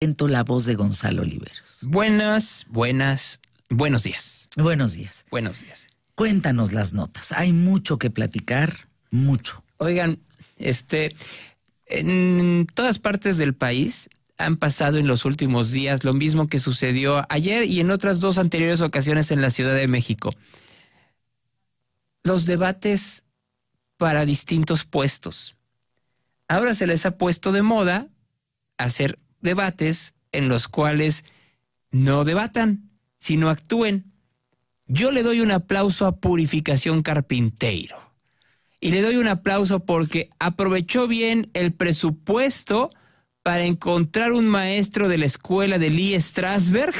La voz de Gonzalo Oliveros. Buenos días. Buenos días. Buenos días. Cuéntanos las notas. Hay mucho que platicar, mucho. Oigan, en todas partes del país han pasado en los últimos días lo mismo que sucedió ayer y en otras dos anteriores ocasiones en la Ciudad de México. Los debates para distintos puestos. Ahora se les ha puesto de moda hacer debates en los cuales no debatan, sino actúen. Yo le doy un aplauso a Purificación Carpinteiro. Y le doy un aplauso porque aprovechó bien el presupuesto para encontrar un maestro de la escuela de Lee Strasberg,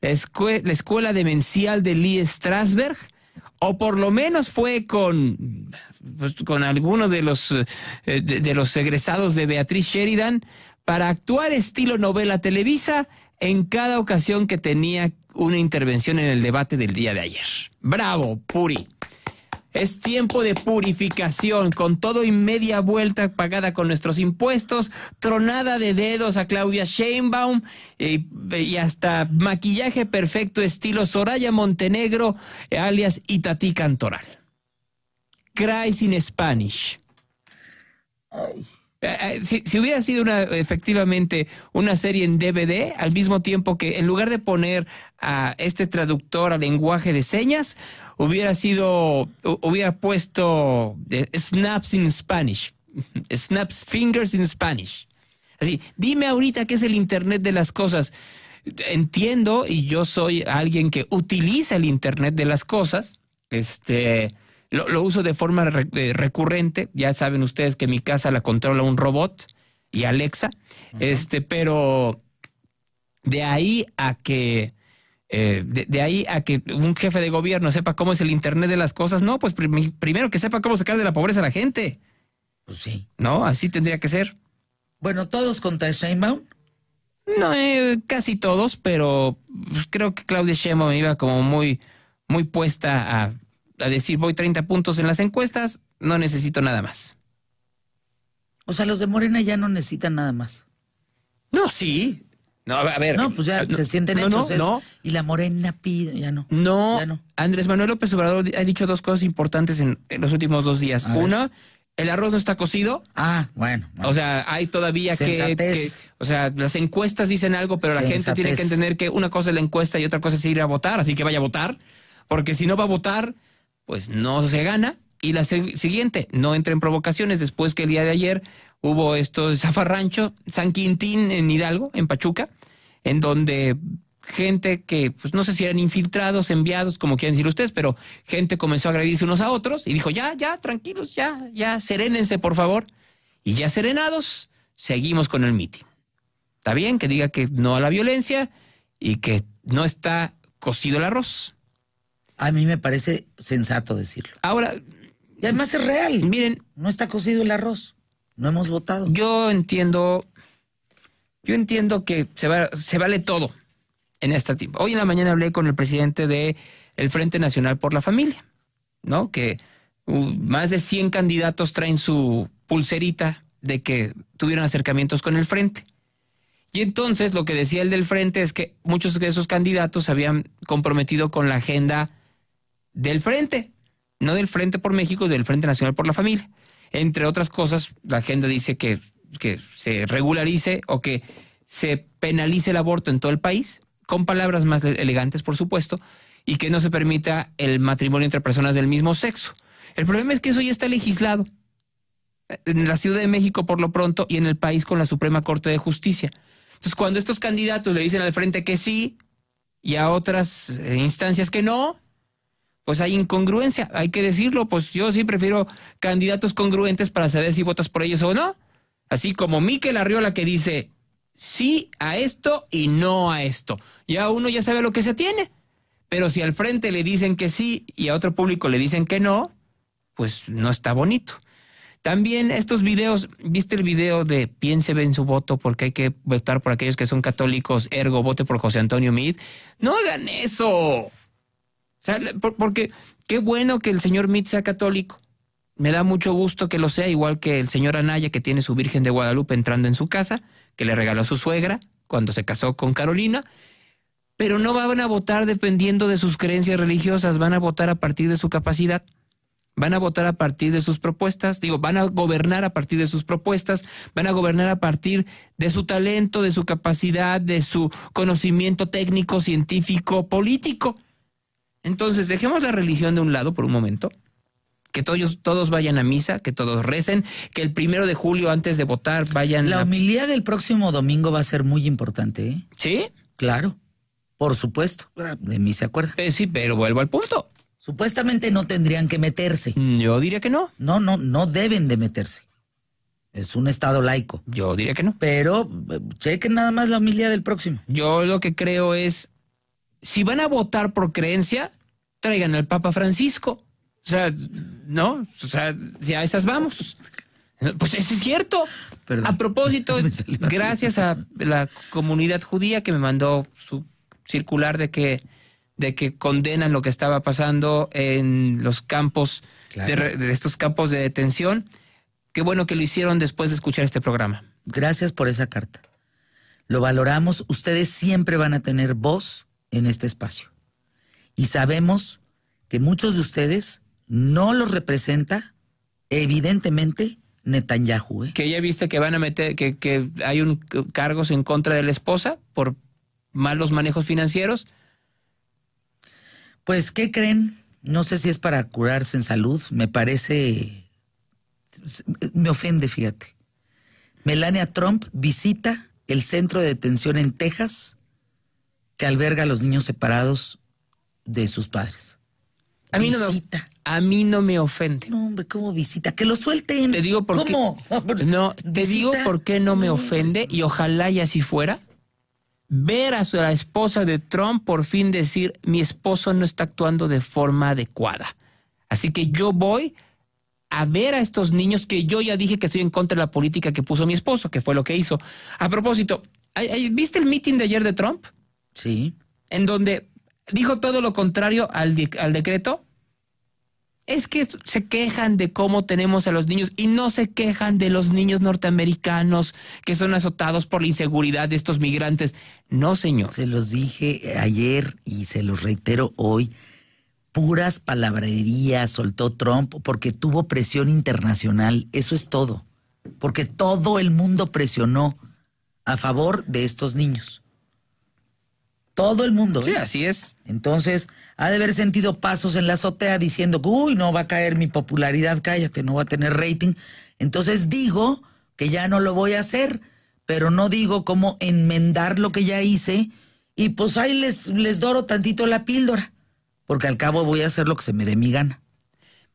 la escuela demencial de Lee Strasberg, o por lo menos fue con alguno de los egresados de Beatriz Sheridan, para actuar estilo novela Televisa en cada ocasión que tenía una intervención en el debate del día de ayer. ¡Bravo, Puri! Es tiempo de purificación, con todo y media vuelta pagada con nuestros impuestos, tronada de dedos a Claudia Sheinbaum y hasta maquillaje perfecto estilo Soraya Montenegro, alias Itatí Cantoral. Cries in Spanish. Ay. Si hubiera sido efectivamente una serie en DVD, al mismo tiempo que en lugar de poner a este traductor a lenguaje de señas, hubiera puesto snaps in Spanish, snaps fingers in Spanish. Así, dime ahorita qué es el Internet de las cosas. Entiendo, y yo soy alguien que utiliza el Internet de las cosas, Lo uso de forma recurrente. Ya saben ustedes que mi casa la controla un robot y Alexa. Uh-huh. Pero de ahí a que un jefe de gobierno sepa cómo es el Internet de las cosas, no, pues primero que sepa cómo sacar de la pobreza a la gente. Pues sí. No, así tendría que ser. Bueno, ¿todos contra Sheinbaum? No, casi todos, pero pues, creo que Claudia Sheinbaum iba como muy puesta a decir, voy 30 puntos en las encuestas, no necesito nada más. O sea, los de Morena ya no necesitan nada más. No, sí. No, a ver. No, pues ya se sienten hechos. No. Y la Morena pide, ya no. No, ya no. Andrés Manuel López Obrador ha dicho dos cosas importantes en los últimos dos días. Una, el arroz no está cocido. Ah, bueno. O sea, hay todavía que las encuestas dicen algo, pero sensatez. La gente tiene que entender que una cosa es la encuesta y otra cosa es ir a votar, así que vaya a votar, porque si no va a votar, pues no se gana. Y la siguiente, no entra en provocaciones después que el día de ayer hubo zafarrancho, San Quintín en Hidalgo, en Pachuca, en donde gente que, pues no sé si eran infiltrados, enviados, como quieran decir ustedes, pero gente comenzó a agredirse unos a otros y dijo, ya, tranquilos, ya, serénense, por favor. Y ya serenados, seguimos con el mitin. Está bien que diga que no a la violencia y que no está cocido el arroz. A mí me parece sensato decirlo. Ahora, y además es real. Miren, no está cocido el arroz. No hemos votado. Yo entiendo que se vale todo en este tiempo. Hoy en la mañana hablé con el presidente de el Frente Nacional por la Familia, ¿no? Que más de 100 candidatos traen su pulserita de que tuvieron acercamientos con el Frente. Y entonces lo que decía el del Frente es que muchos de esos candidatos se habían comprometido con la agenda del Frente, no del Frente por México, del Frente Nacional por la Familia. Entre otras cosas, la agenda dice que se regularice o que se penalice el aborto en todo el país, con palabras más elegantes, por supuesto, y que no se permita el matrimonio entre personas del mismo sexo. El problema es que eso ya está legislado en la Ciudad de México, por lo pronto, y en el país con la Suprema Corte de Justicia. Entonces, cuando estos candidatos le dicen al Frente que sí y a otras instancias que no, pues hay incongruencia, hay que decirlo. Pues yo sí prefiero candidatos congruentes para saber si votas por ellos o no. Así como Miquel Arriola, que dice sí a esto y no a esto. Ya uno ya sabe lo que se tiene. Pero si al Frente le dicen que sí y a otro público le dicen que no, pues no está bonito. También estos videos, ¿viste el video de piense en su voto porque hay que votar por aquellos que son católicos, ergo vote por José Antonio Mitz? ¡No hagan eso! O sea, porque qué bueno que el señor Mitz sea católico. Me da mucho gusto que lo sea, igual que el señor Anaya, que tiene su Virgen de Guadalupe entrando en su casa, que le regaló a su suegra, cuando se casó con Carolina, pero no van a votar dependiendo de sus creencias religiosas, van a votar a partir de su capacidad, van a votar a partir de sus propuestas, van a gobernar a partir de sus propuestas, van a gobernar a partir de su talento, de su capacidad, de su conocimiento técnico, científico, político. Entonces, dejemos la religión de un lado por un momento, que todos vayan a misa, que todos recen, que el 1 de julio antes de votar vayan... La homilía del próximo domingo va a ser muy importante, ¿eh? ¿Sí? Claro, por supuesto, de mí se acuerda. Sí, pero vuelvo al punto. Supuestamente no tendrían que meterse. Yo diría que no. No deben de meterse. Es un estado laico. Yo diría que no. Pero chequen nada más la homilía del próximo. Yo lo que creo es, si van a votar por creencia, traigan al Papa Francisco. O sea, ¿no? O sea, si a esas vamos. Pues eso es cierto. Perdón. A propósito, gracias a la comunidad judía que me mandó su circular de que condenan lo que estaba pasando en los campos, de estos campos de detención. Qué bueno que lo hicieron después de escuchar este programa. Gracias por esa carta. Lo valoramos. Ustedes siempre van a tener voz en este espacio. Y sabemos que muchos de ustedes no los representa, evidentemente, Netanyahu. Que ya viste que van a meter, que hay cargos en contra de la esposa por malos manejos financieros. Pues, ¿qué creen? No sé si es para curarse en salud. Me parece... me ofende, fíjate. Melania Trump visita el centro de detención en Texas que alberga a los niños separados de sus padres. A mí visita. A mí no me ofende. No, hombre, ¿cómo visita? Que lo suelten. Te digo por ¿Cómo? Qué. No, te visita. Digo por qué no me ofende, y ojalá y así fuera. Ver a la esposa de Trump por fin decir, mi esposo no está actuando de forma adecuada. Así que yo voy a ver a estos niños, que yo ya dije que estoy en contra de la política que puso mi esposo, que fue lo que hizo. A propósito, ¿viste el meeting de ayer de Trump? Sí. En donde dijo todo lo contrario al decreto. Es que se quejan de cómo tenemos a los niños y no se quejan de los niños norteamericanos que son azotados por la inseguridad de estos migrantes. No, señor. Se los dije ayer y se los reitero hoy. Puras palabrerías soltó Trump porque tuvo presión internacional. Eso es todo. Porque todo el mundo presionó a favor de estos niños. Todo el mundo. Sí, así es. Entonces, ha de haber sentido pasos en la azotea diciendo, uy, no va a caer mi popularidad, cállate, no va a tener rating. Entonces digo que ya no lo voy a hacer, pero no digo cómo enmendar lo que ya hice y pues ahí les doro tantito la píldora, porque al cabo voy a hacer lo que se me dé mi gana.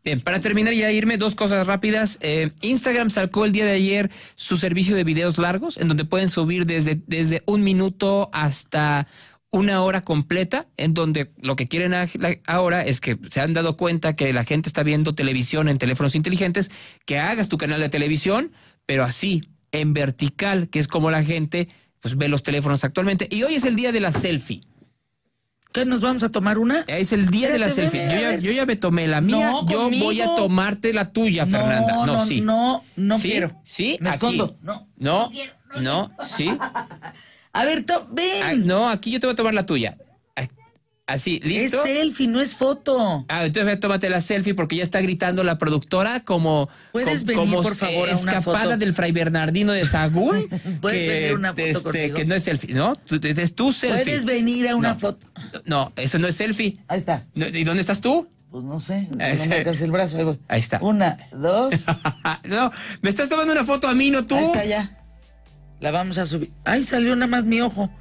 Bien, para terminar y a irme, dos cosas rápidas. Instagram sacó el día de ayer su servicio de videos largos, en donde pueden subir desde 1 minuto hasta 1 hora completa, en donde lo que quieren ahora es que se han dado cuenta que la gente está viendo televisión en teléfonos inteligentes, que hagas tu canal de televisión, pero así, en vertical, que es como la gente pues ve los teléfonos actualmente. Y hoy es el día de la selfie. ¿Qué, nos vamos a tomar una? Es el día de la selfie. Yo ya me tomé la mía. No, yo conmigo. Voy a tomarte la tuya, no, Fernanda. No, sí. No ¿sí? quiero. Sí, me escondo. No, sí. A ver, ven. Ah, no, aquí yo te voy a tomar la tuya. Así, ¿listo? Es selfie, no es foto. Ah, entonces tómate la selfie porque ya está gritando la productora como... ¿Puedes venir, por favor, a una foto? Escapada del Fray Bernardino de Sahagún. ¿Puedes venir a una foto contigo? Que no es selfie, ¿no? Es tu selfie. ¿Puedes venir a una foto? No, eso no es selfie. Ahí está. ¿Y dónde estás tú? Pues no sé, no marcas el brazo. Ahí voy. Ahí está. 1, 2... No, me estás tomando una foto a mí, no tú. Ahí está ya. La vamos a subir. ¡Ay, salió nada más mi ojo!